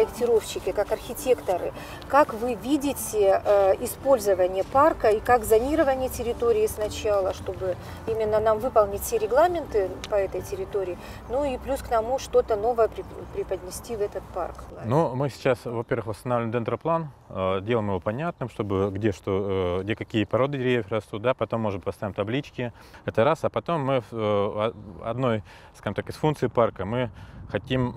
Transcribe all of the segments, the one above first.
проектировщики, как архитекторы, как вы видите использование парка и как зонирование территории сначала, чтобы именно нам выполнить все регламенты по этой территории, ну и плюс к тому что-то новое преподнести в этот парк? Ну, мы сейчас, во-первых, восстанавливаем дендроплан, делаем его понятным, чтобы где какие породы деревьев растут, да, потом, может, поставим таблички, это раз, а потом мы одной, скажем так, из функций парка мы хотим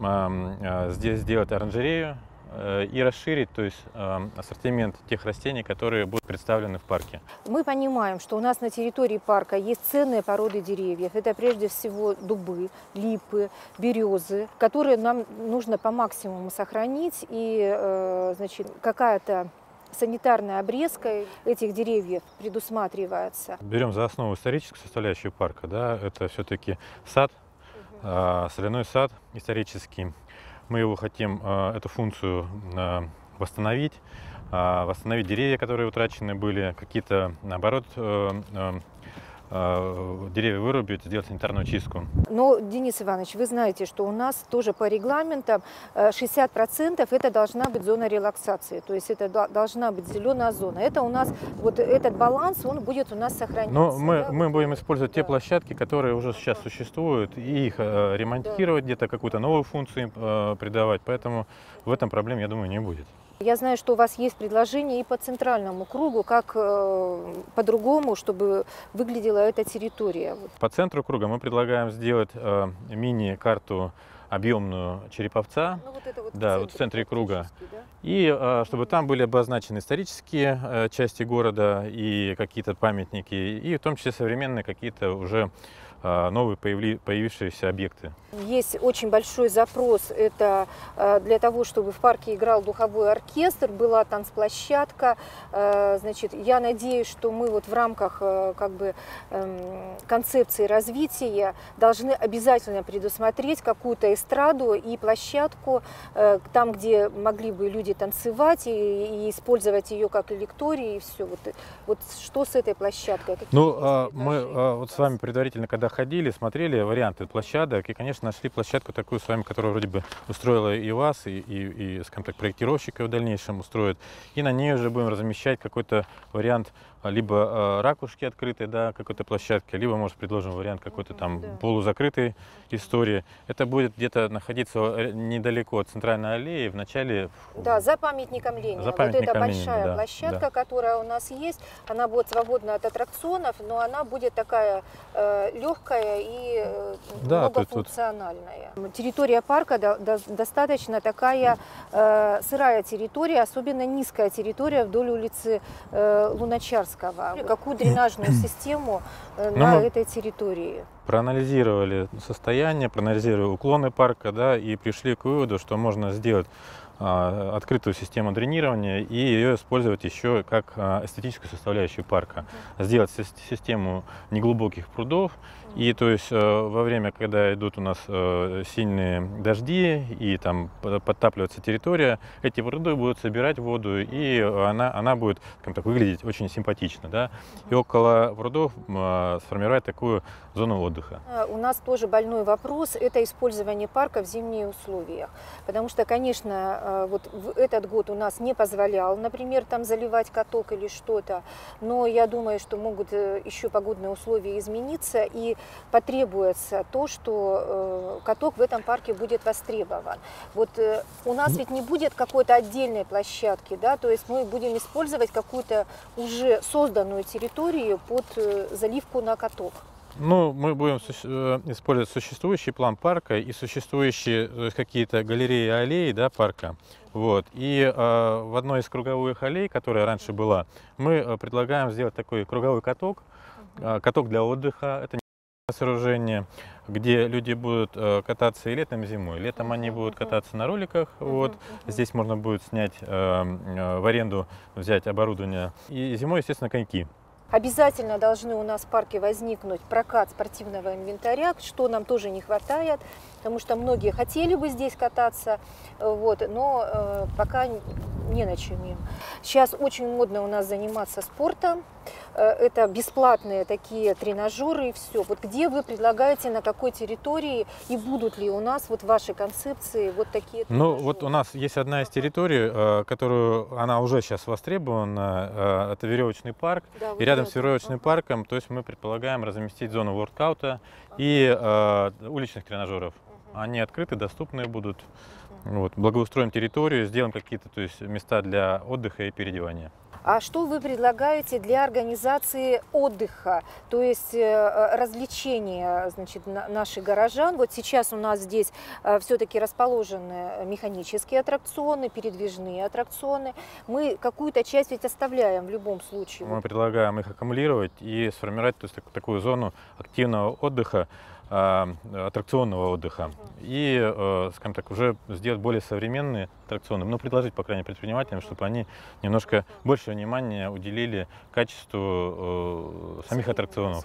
здесь сделать оранжерею и расширить, то есть ассортимент тех растений, которые будут представлены в парке. Мы понимаем, что у нас на территории парка есть ценные породы деревьев. Это прежде всего дубы, липы, березы, которые нам нужно по максимуму сохранить. И, значит, какая-то санитарная обрезка этих деревьев предусматривается. Берем за основу историческую составляющую парка, да, это все-таки сад, соляной сад исторический. Мы его хотим, эту функцию восстановить деревья, которые утрачены были, какие-то, наоборот, деревья вырубить, сделать санитарную чистку. Но, Денис Иванович, вы знаете, что у нас тоже по регламентам 60% это должна быть зона релаксации, то есть это должна быть зеленая зона. Это у нас, вот этот баланс, он будет у нас сохраняться. Но мы будем использовать те площадки, которые уже сейчас существуют, и их ремонтировать, где-то какую-то новую функцию придавать, поэтому в этом проблем, я думаю, не будет. Я знаю, что у вас есть предложение и по центральному кругу, как по-другому, чтобы выглядела эта территория. По центру круга мы предлагаем сделать мини-карту объемную Череповца, ну, вот это вот да, в центре круга, да? И чтобы там были обозначены исторические части города и какие-то памятники, и в том числе современные какие-то уже новые появившиеся объекты. Есть очень большой запрос, это для того, чтобы в парке играл духовой оркестр, была танцплощадка. Значит, я надеюсь, что мы вот в рамках как бы концепции развития должны обязательно предусмотреть какую-то эстраду и площадку там, где могли бы люди танцевать и использовать ее как лекторий и все. Вот что с этой площадкой? Какие мы вот с вами предварительно, когда ходили, смотрели варианты площадок и, конечно, нашли площадку такую с вами, которая вроде бы устроила и вас, и скажем так, проектировщика в дальнейшем устроит. И на ней уже будем размещать какой-то вариант либо ракушки открытой, да, какой-то площадки, либо, может, предложим вариант какой-то там полузакрытой истории. Это будет где-то находиться недалеко от центральной аллеи, в начале... Да, за памятником Ленина. Вот эта большая площадка, которая у нас есть, она будет свободна от аттракционов, но она будет такая легкая и многофункциональная. Территория парка достаточно такая сырая территория, особенно низкая территория вдоль улицы Луначарского. Какую дренажную систему на этой территории? Проанализировали состояние, проанализировали уклоны парка, да, и пришли к выводу, что можно сделать открытую систему дренирования и ее использовать еще как эстетическую составляющую парка. Сделать систему неглубоких прудов, и то есть во время, когда идут у нас сильные дожди и там подтапливается территория, эти пруды будут собирать воду, и она будет, скажем так, выглядеть очень симпатично, да? И около прудов сформировать такую зону отдыха. У нас тоже больной вопрос – это использование парка в зимних условиях, потому что, конечно, вот в этот год у нас не позволял, например, там заливать каток или что-то, но я думаю, что могут еще погодные условия измениться, и потребуется то, что каток в этом парке будет востребован. Вот у нас ведь не будет какой-то отдельной площадки, да, то есть мы будем использовать какую-то уже созданную территорию под заливку на каток. Ну, мы будем использовать существующий план парка и существующие какие-то галереи и аллеи, да, парка. Вот. И в одной из круговых аллей, которая раньше была, мы предлагаем сделать такой круговой каток, каток для отдыха. Это сооружение, где люди будут кататься и летом, и зимой. Летом они будут кататься на роликах. Вот. Здесь можно будет снять, в аренду взять оборудование. И зимой, естественно, коньки. Обязательно должны у нас в парке возникнуть прокат спортивного инвентаря, что нам тоже не хватает, потому что многие хотели бы здесь кататься, вот, но пока не на чем им. Сейчас очень модно у нас заниматься спортом. Это бесплатные такие тренажеры и все. Вот где вы предлагаете, на какой территории, и будут ли у нас вот ваши концепции вот такие? Ну вот у нас есть одна из территорий, которую она уже сейчас востребована, это веревочный парк. Да, вот и рядом с веревочным парком, то есть мы предполагаем разместить зону воркаута и уличных тренажеров. Они открыты, доступные будут. Вот, благоустроим территорию, сделаем какие-то, то есть, места для отдыха и переодевания. А что вы предлагаете для организации отдыха, то есть развлечения, значит, наших горожан? Вот сейчас у нас здесь все-таки расположены механические аттракционы, передвижные аттракционы. Мы какую-то часть ведь оставляем в любом случае. Мы предлагаем их аккумулировать и сформировать, то есть, такую зону активного отдыха, аттракционного отдыха, и, скажем так, уже сделать более современные аттракционы, но предложить, по крайней мере, предпринимателям, чтобы они немножко больше внимания уделили качеству самих аттракционов.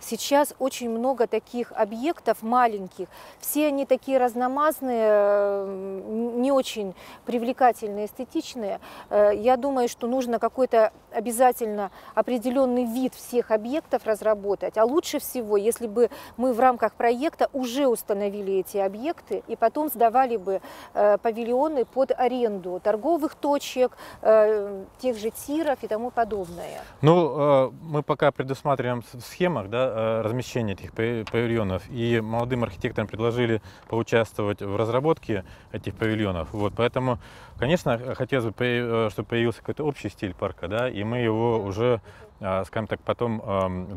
Сейчас очень много таких объектов маленьких, все они такие разномастные, не очень привлекательные, эстетичные. Я думаю, что нужно какой-то обязательно определенный вид всех объектов разработать, а лучше всего, если бы мы в рамках проекта уже установили эти объекты и потом сдавали бы павильоны под аренду торговых точек, тех же тиров и тому подобное. Ну, мы пока предусматриваем в схемах, да, размещение этих павильонов, и молодым архитекторам предложили поучаствовать в разработке этих павильонов. Вот, поэтому, конечно, хотелось бы, чтобы появился какой-то общий стиль парка, да, и мы его уже, скажем так, потом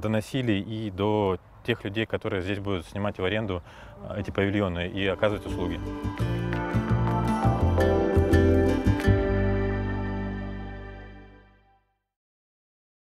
доносили и до тех людей, которые здесь будут снимать в аренду эти павильоны и оказывать услуги.